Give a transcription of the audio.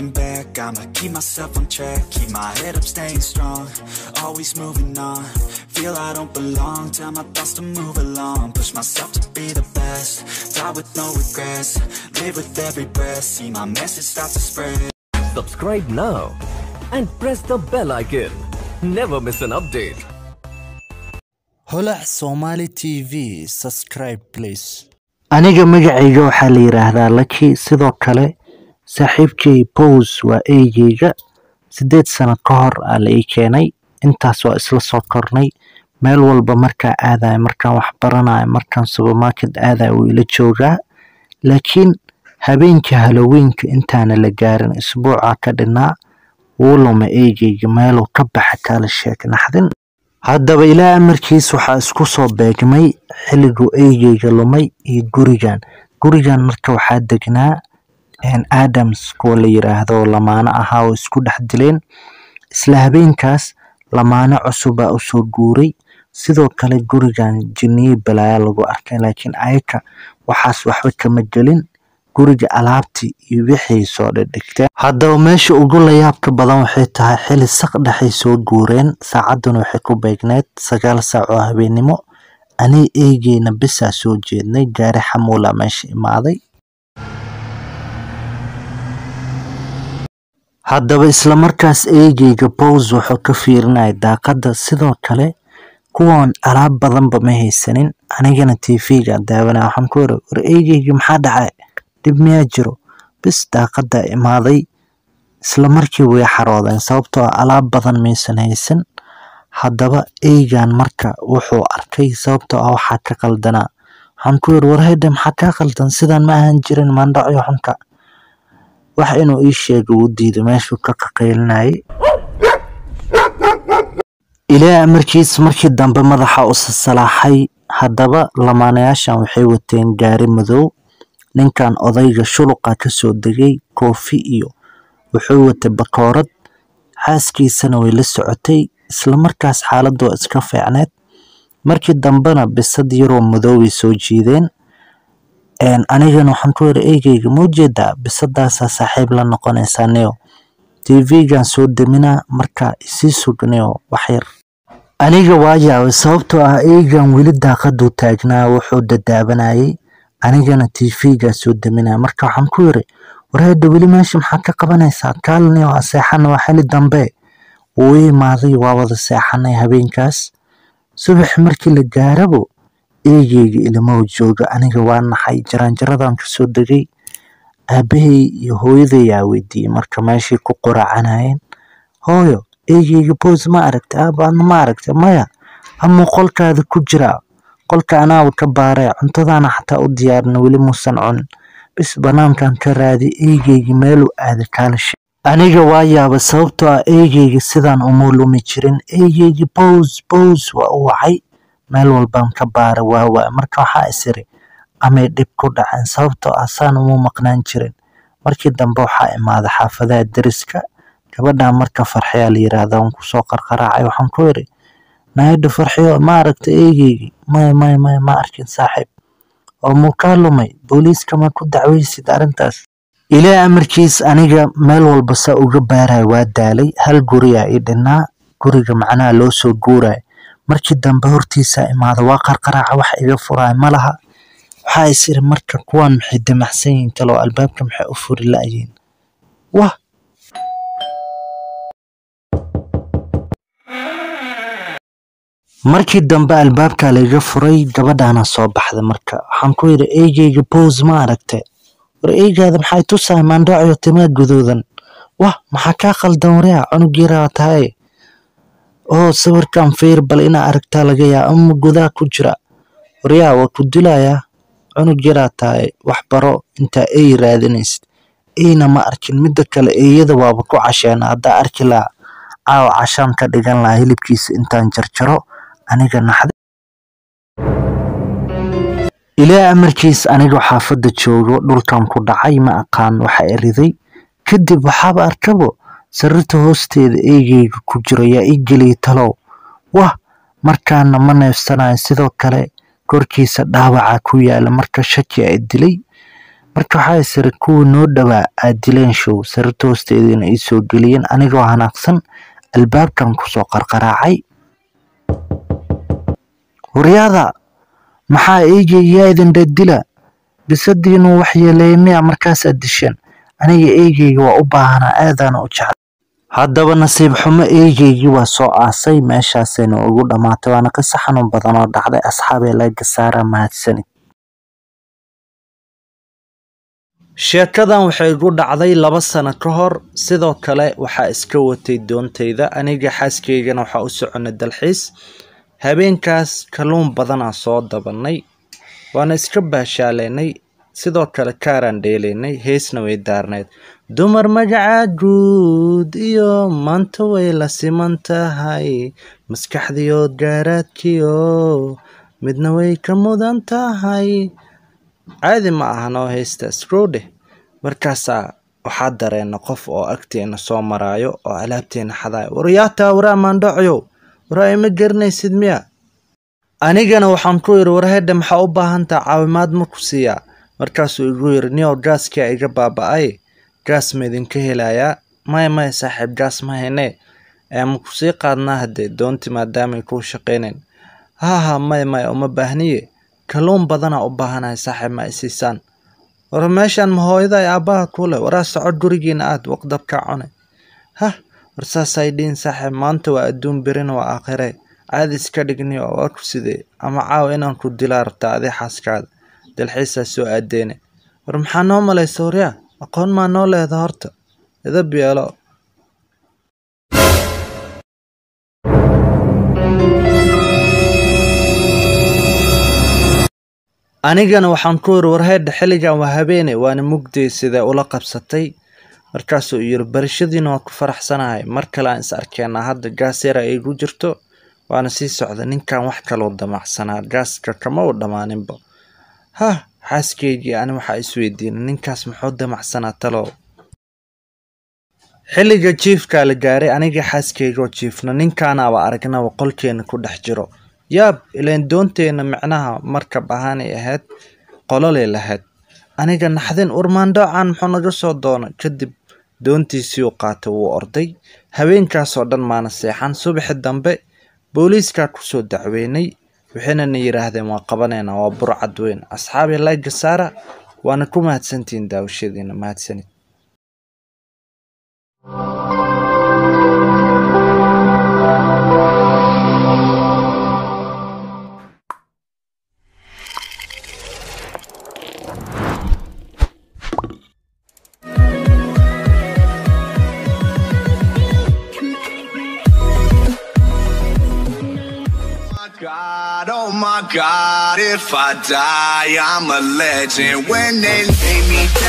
looking back, I'ma keep myself on track. Keep my head up, staying strong, always moving on. Feel I don't belong, tell my thoughts to move along. Push myself to be the best, die with no regrets. Live with every breath, see my message start to spread. Subscribe now and press the bell icon. Never miss an update. holaac somali tv, subscribe please. Aniga magacayga waxaa la yiraahdaa Lucky, sidoo kale saaxiibkay Pose waa eeyayga. 8 sano ka hor aa la ii keenay, intaas waa isla soo kornay. meel walba markaa aadaay, markaan wax baranaay, markaan supermarket aadaay wuu ila joogaa. laakiin habeenkii Halloweenka intaana la gaarin isbuuca ka dhinaa wuu lumay eeyayga, meeluu ka baxa kala sheeg naxdin. haddaba ilaa amarkiis waxaa isku soo beegmay xilliguu eygeyga lumay iyo gurigan marka waxaa degnaa Adams, kuwa la yiraahdo lamaano ahaa oo isku dhex dileen. isla habeenkaas lamaano cusuba u soo guuray. sidoo kale gurigan jinniye balaayo lagu arkay, laakiin ayaka waxaas waxba kama gelin. guriga alaabtii iyo wixii soo dhigtay. haddaba meesha ugu la yaabka badan waxay tahay xilli saqdhaxay soo guureen, saacaduna waxay ku beegneed 9 saac oo habeenimo. ani eegeyna bisaa soo jeednay, gaari xamuula meesha imaaday. haddaba isla markaas eegeyga Pose wuxuu ka fiirinay daaqadda. sidoo kale kuwan alaab badanba ma haysanin, anigana TV-ga daawanaa. waxaan ku yiri war eegeyga maxaa dhacay, dib miyaa jiro? bis daaqadda imaaday, isla markii way xaroodeen sababtoo ah alaab badan maysan haysan. haddaba eygan marka wuxuu arkay sababtoo ah waxaa ka qaldanaa. waxaan ku yiri war hayda maxaa kaa qaldan, sidaan ma ahaan jirin, maandhacyo xunka. wax inuu ii sheego wuu diiday, meeshuu ka qaqaylinayay. ilaa amarkiis markii dambe madaxa u salaaxay. haddaba lamaanayaashan waxay wateen gaari madow. ninkan odayga shuluqa ka soo degay koofi iyo wuxuu watay bakoorad, xaaskiisana way la socotay. isla markaas xaaladdu waa iska fiicneed. markii dambena bisad yaroo madow way soo jiideen. anigana waxaan ku yiri eegeyga ma jeedaa, bisadaasaa saaxiib la noqonaysaa neo. TV-gan soo deminaa, markaa isii sugneo wax yar. aniga waa yaabay sababtoo ah eeygan weli daaqaduu taagnaa, wuxuu dadaabanayay. anigana TV-ga soo deminaa, marka waxaan ku yiri war hadda weli meesha maxaa ka qabanaysaa, kaalinio aan seexana. waa xili dambe wuu imaaday, waa wada seexanay habeenkaas. subax markii la gaarabo eegeyga ilmahu jooga. aniga waa naxay, jaranjaradaan ka soo degay. aabbahay iyo hooyadayaa weydiiyey marka meeshii ku quracanayeen. hooyo, eegeyga Pose ma aragtay? aabbaana ma aragtay? maya, amuu qolkaada ku jiraa. qolka anaawa ka baaree, cuntadaana xataa u diyaarina weli muusan cun. bis banaankan ka raadi, eegeyga meeluu aada kaala sheeg. aniga waa yaaba sababtoo ah eegeyga sidaan umuu lumi jirin. eegeyga Pose waa u wacay, meel walbaan ka baara waawaay. marka waxaa isiri amay dhib ku dhaceen sababtoo ah saan umuu maqnaan jirin. markii dambe waxaa imaaday xaafadaha deriska. gabadhaan marka farxiyaa la yiraahdaa waan kusoo qarqaraacay. waxaan ku yiri naydha farxiyo, ma aragta eegeygi? maya ma arkin saaxiib. oo muu kaa lumay? booliiska ma ku dacwaysid arrintaas? ilaa amarkiis aniga meel walba saa uga baaraay, waa daalay. hal guriyaa ii dhinnaa, guriga macnaha loo soo guuraay. markii dambe hortiisa imaada, waa qarqaraaca, wax iga furaay ma laha. waxaa isiri marka kuwaan maxay damacsan yihiin, taloo albaabka maxay u furi la'yihiin? wah, markii dambe albaabka la iga furay, gabadhaana soo baxda. marka waxaan ku yiri eegeyga Pose ma aragtay? war eegaada maxay tusahay, maandhacyo, timaa guduudan. wah, maxaa kaa qaldan? waraa cunugiiraa tahay. oo sawirkan fiir, bal ina aragtaa laga yaa ama gudaa ku jira. waryaa waa ku dilayaa, cunug yaraa tahay, wax baro intaa ay raadinaysid. eyna ma arkin. midda kale eeyada waaba ku casheena, haddaa arki lahaa. caawa cashaan ka dhigan lahaa hilibkiisa intaan jarjaro. aniga naxda. ilaa amarkiis anigoo xaafadda joogo, dhulkan ku dhacay ma aqaan waxa eriday. kadib waxaaba arkabo sarirta hoosteeda eegeyga ku jiro yaa ii geliyay talow. wah, markaana ma neefsanayo. sidoo kale korkiisa dhaawaca ku yaala marka shaki ay dilay. marka waxaa sir ku noo dhawaa aad dileen show sir toosteedina ay soo galiyeen anigoo hanaaqsan albaabkan ku soo qarqaraacay huriyada maxaa eegeeyaydan dadila bisadiinu wax yeeleeyay markaas aad dishan aniga eegeeyay waa u baahanaa aadan u jecel haddaba nasiib xumo eegeeyay waa soo aasay meeshaas ayna ugu dhamaatay waana qisas xanuun badan oo dhacday asxaabeey la gasaara maadsan sheekadan waxay ugu dhacday 2 sano ka hor sidoo kale waxa iska watay doontayda aniga xaaskeygan waxa u soconay dalxiis habeenkaas kaluun badan aan soo dabanay waan iska baashaaleenay sidoo kale kaaran dheeleenay heesna way daarneed dumar magaca guud iyo maanta way la siman tahay maskaxdiyo gaaraadkiyo midna way ka mudan tahay caadi ma ahano heesta scrode markaasa waxaa dareena qof oo agteena soo maraayo oo alaabteena xadaay wariyata waraaman dhacyo waray ma garanaysid miya anigana waxaan ku yiri warheeda maxaa u baahan tahay caawimaad ma ku siiya markaas uu igu yiri niyo gaska iga baaba'ay gas meedin ka helaya may saaxiib gas ma hene aan ku sii qaadnaa haddii doonti maadaama ku shaqeyneen may oo ma baahniye kalon badana u baahanahay saaxiib ma isiisan war meeshan ma hooyaday aabaha kule wara socod gurigiina aad waqdab ka cunay warsa saydin saaxiib maanta waa adduun birin waa aakhire aad iska dhigni oo waa ku sidee ama caaw inaan ku dilaarta adi xaaskaada dalxiisa soo aadeene war maxaa noo malay sooriya aqoon ma noo leedahay horta edab yeelo anigana waxaan ku warheed xiligan waa habeene waana mugday sida ula qabsatay markaas uu yiri barashadiina waa ku faraxsanahay markala aan is arkeena hadda gaasera ay ugu jirto waana si socda ninkan wax kale oo damacsanaa gaaska kama u dhamaaninba xaaskeygi aan waxa is weydiin ninkaas maxuu damacsanaa talo xiliga jiifka la gaaray aniga xaaskeygo jiifna ninkana waa aragna qolkeena ku dhex jiro yaab ileen doonteena macnaha markab ahaanay ahayd qololay lahayd aniga naxdin urmaando aan maxuu naga soo doonay kadib doontiisii uu qaatay uu orday habeenkaas oo dhan maana seexan subax dambe booliiska ku soo dacweynay waxina yiraahdeen waa qabanayna waa burcad weyn asxaabi la gasaara waana ku mahadsantiin daawashadiina mahadsanid God, if I die, I'm a legend. When they lay me down.